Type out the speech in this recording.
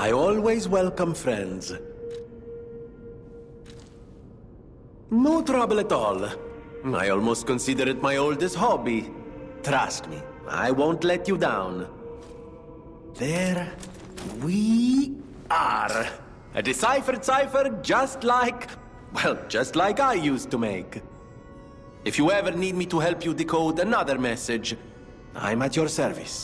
I always welcome friends. No trouble at all. I almost consider it my oldest hobby. Trust me, I won't let you down. There we are. A deciphered cipher just like... well, just like I used to make. If you ever need me to help you decode another message, I'm at your service.